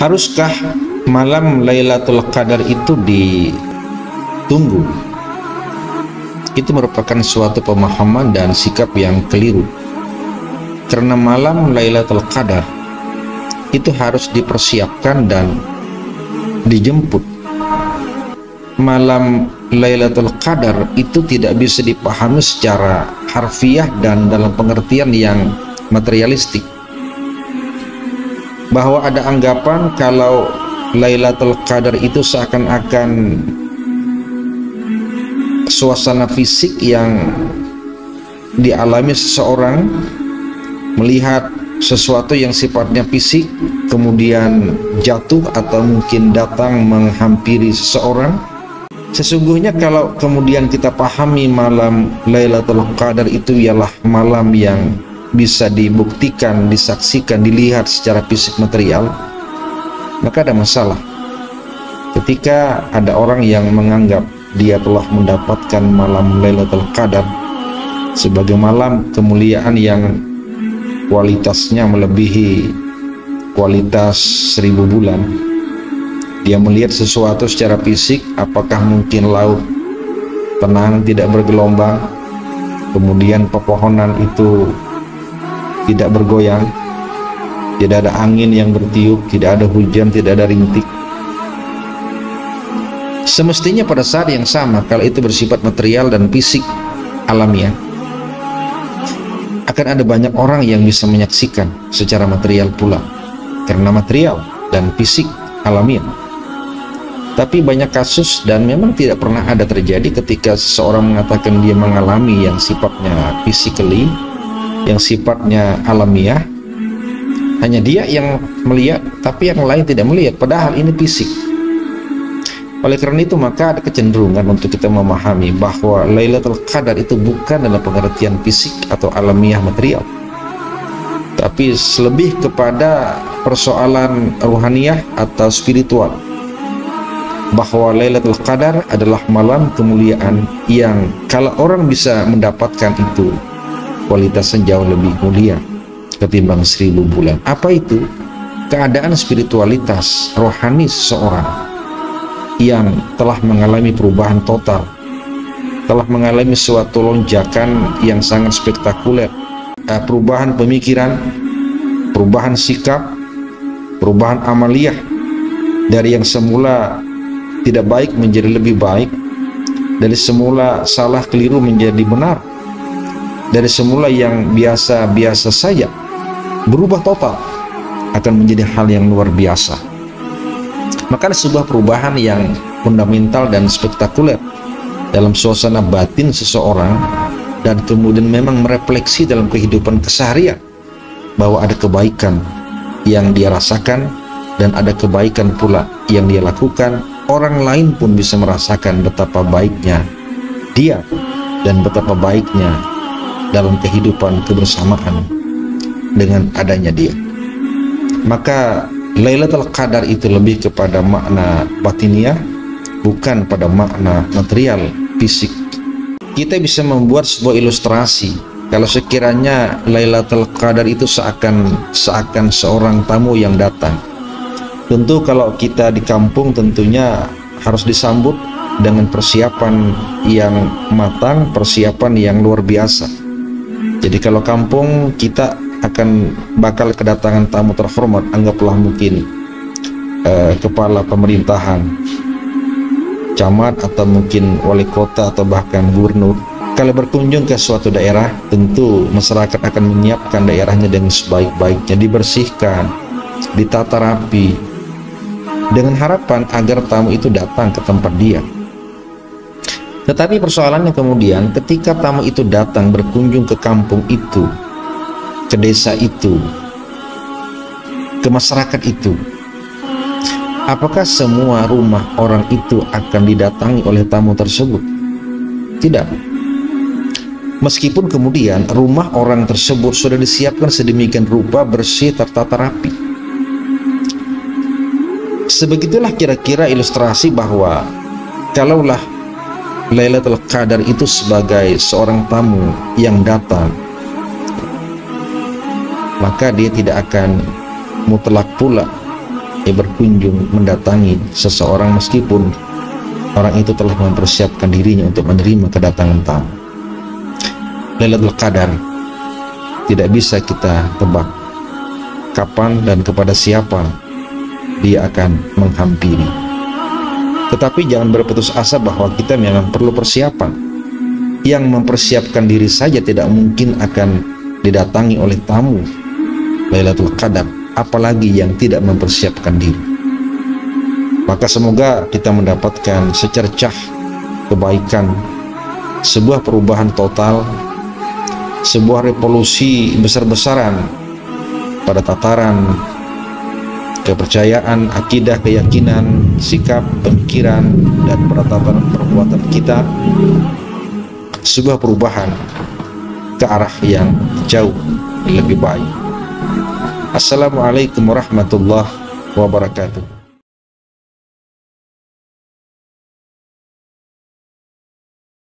Haruskah malam Lailatul Qadar itu ditunggu? Itu merupakan suatu pemahaman dan sikap yang keliru. Karena malam Lailatul Qadar itu harus dipersiapkan dan dijemput. Malam Lailatul Qadar itu tidak bisa dipahami secara harfiah dan dalam pengertian yang materialistik. Bahwa ada anggapan kalau Lailatul Qadar itu seakan-akan suasana fisik yang dialami seseorang melihat sesuatu yang sifatnya fisik kemudian jatuh atau mungkin datang menghampiri seseorang. Sesungguhnya kalau kemudian kita pahami malam Lailatul Qadar itu ialah malam yang bisa dibuktikan, disaksikan, dilihat secara fisik material, maka ada masalah ketika ada orang yang menganggap dia telah mendapatkan malam Lailatul Qadar sebagai malam kemuliaan yang kualitasnya melebihi kualitas 1000 bulan. Dia melihat sesuatu secara fisik, apakah mungkin laut tenang, tidak bergelombang, kemudian pepohonan itu tidak bergoyang, tidak ada angin yang bertiup, tidak ada hujan, tidak ada rintik. Semestinya pada saat yang sama, kalau itu bersifat material dan fisik alamiah, akan ada banyak orang yang bisa menyaksikan secara material pula, karena material dan fisik alamiah. Tapi banyak kasus dan memang tidak pernah ada terjadi ketika seseorang mengatakan dia mengalami yang sifatnya physically, yang sifatnya alamiah. Hanya dia yang melihat, tapi yang lain tidak melihat, padahal ini fisik. Oleh karena itu maka ada kecenderungan untuk kita memahami bahwa Lailatul Qadar itu bukan dalam pengertian fisik atau alamiah material, tapi lebih kepada persoalan ruhaniah atau spiritual. Bahwa Lailatul Qadar adalah malam kemuliaan yang kalau orang bisa mendapatkan itu, kualitasnya jauh lebih mulia ketimbang 1000 bulan. Apa itu? Keadaan spiritualitas rohani seseorang yang telah mengalami perubahan total, telah mengalami suatu lonjakan yang sangat spektakuler, perubahan pemikiran, perubahan sikap, perubahan amaliyah, dari yang semula tidak baik menjadi lebih baik, dari semula salah keliru menjadi benar, dari semula yang biasa-biasa saja berubah total akan menjadi hal yang luar biasa. Maka ada sebuah perubahan yang fundamental dan spektakuler dalam suasana batin seseorang, dan kemudian memang merefleksi dalam kehidupan keseharian bahwa ada kebaikan yang dia rasakan dan ada kebaikan pula yang dia lakukan. Orang lain pun bisa merasakan betapa baiknya dia dan betapa baiknya dalam kehidupan kebersamaan dengan adanya dia. Maka Lailatul Qadar itu lebih kepada makna batiniah, bukan pada makna material fisik. Kita bisa membuat sebuah ilustrasi. Kalau sekiranya Lailatul Qadar itu seakan seorang tamu yang datang, tentu kalau kita di kampung tentunya harus disambut dengan persiapan yang matang, persiapan yang luar biasa. Jadi kalau kampung kita akan bakal kedatangan tamu terhormat, anggaplah mungkin kepala pemerintahan, camat, atau mungkin wali kota, atau bahkan gubernur. Kalau berkunjung ke suatu daerah, tentu masyarakat akan menyiapkan daerahnya dengan sebaik-baiknya, dibersihkan, ditata rapi, dengan harapan agar tamu itu datang ke tempat dia. Tetapi persoalannya kemudian ketika tamu itu datang berkunjung ke kampung itu, ke desa itu, ke masyarakat itu, apakah semua rumah orang itu akan didatangi oleh tamu tersebut? Tidak. Meskipun kemudian rumah orang tersebut sudah disiapkan sedemikian rupa, bersih, tertata rapi. Sebegitulah kira-kira ilustrasi bahwa kalaulah Lailatul Qadar itu sebagai seorang tamu yang datang, maka dia tidak akan mutlak pula berkunjung mendatangi seseorang meskipun orang itu telah mempersiapkan dirinya untuk menerima kedatangan tamu. Lailatul Qadar tidak bisa kita tebak kapan dan kepada siapa dia akan menghampiri. Tetapi jangan berputus asa bahwa kita memang perlu persiapan. Yang mempersiapkan diri saja tidak mungkin akan didatangi oleh tamu Lailatul Qadar, apalagi yang tidak mempersiapkan diri. Maka semoga kita mendapatkan secercah kebaikan, sebuah perubahan total, sebuah revolusi besar-besaran pada tataran kepercayaan, akidah, keyakinan, sikap, pemikiran, dan peratapan perbuatan kita. Sebuah perubahan ke arah yang jauh lebih baik. Assalamualaikum warahmatullahi wabarakatuh.